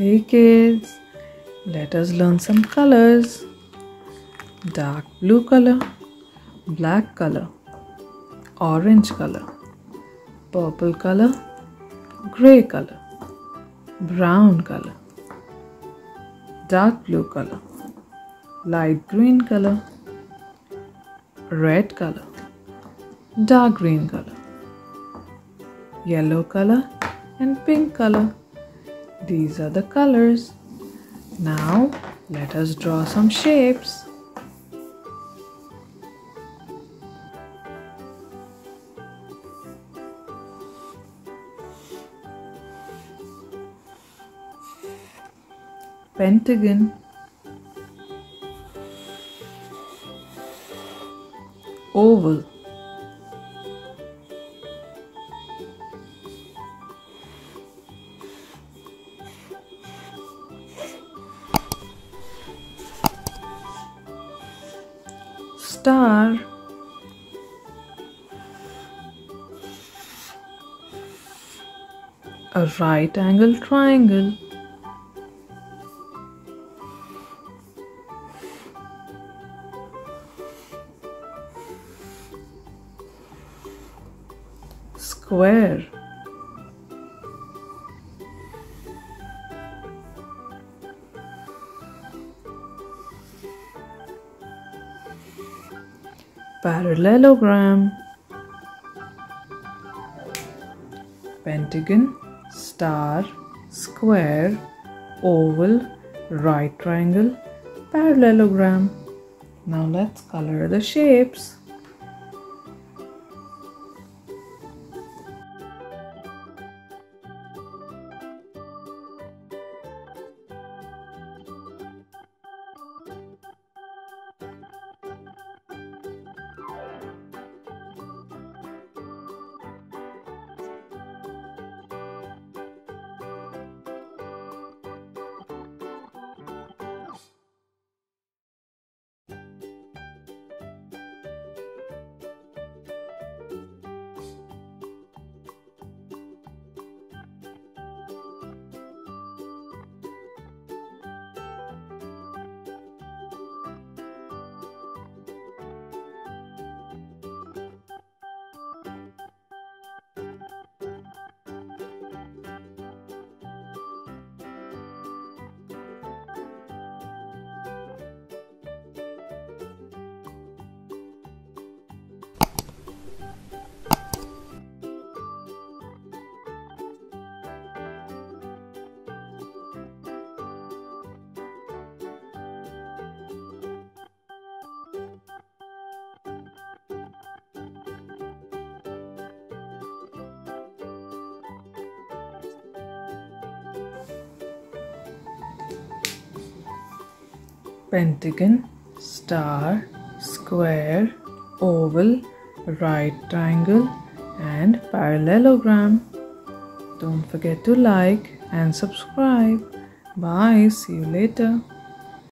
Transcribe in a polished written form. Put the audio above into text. Hey kids, let us learn some colors. Dark blue color, black color, orange color, purple color, grey color, brown color, dark blue color, light green color, red color, dark green color, yellow color and pink color. These are the colors. Now let us draw some shapes. Pentagon, oval, star, a right angle triangle, square, parallelogram, pentagon, star, square, oval, right triangle, parallelogram. Now let's color the shapes. Pentagon, star, square, oval, right triangle and parallelogram. Don't forget to like and subscribe. Bye, see you later.